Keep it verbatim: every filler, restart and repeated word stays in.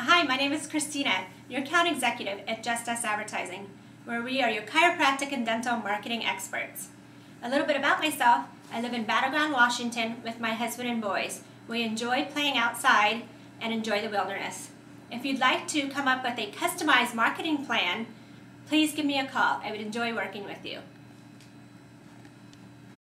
Hi, my name is Christina, your account executive at Just Us Advertising, where we are your chiropractic and dental marketing experts. A little bit about myself, I live in Battleground, Washington with my husband and boys. We enjoy playing outside and enjoy the wilderness. If you'd like to come up with a customized marketing plan, please give me a call. I would enjoy working with you.